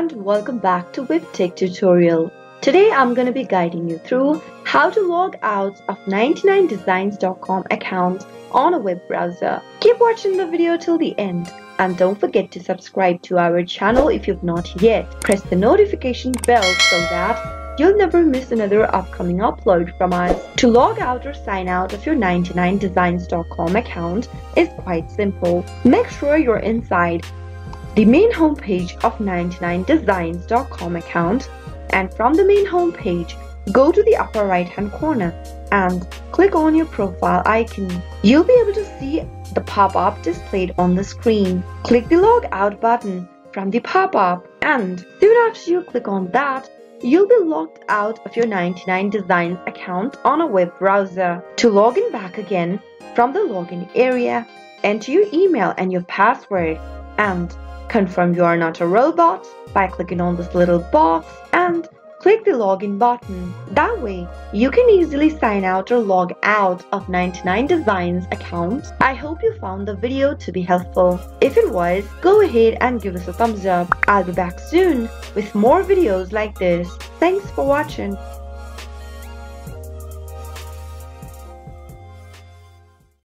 and welcome back to Web Tech Tutorial. Today I'm going to be guiding you through how to log out of 99designs.com account on a web browser. Keep watching the video till the end and don't forget to subscribe to our channel if you've not yet. Press the notification bell so that you'll never miss another upcoming upload from us. To log out or sign out of your 99designs.com account is quite simple. Make sure you're inside the main homepage of 99designs.com account. And from the main home page, go to the upper right hand corner and click on your profile icon. You'll be able to see the pop-up displayed on the screen. Click the log out button from the pop-up, and soon after you click on that, you'll be logged out of your 99designs account on a web browser. To log in back again, from the login area, enter your email and your password and confirm you are not a robot by clicking on this little box and click the login button. That way, you can easily sign out or log out of 99designs account. I hope you found the video to be helpful. If it was, go ahead and give us a thumbs up. I'll be back soon with more videos like this. Thanks for watching.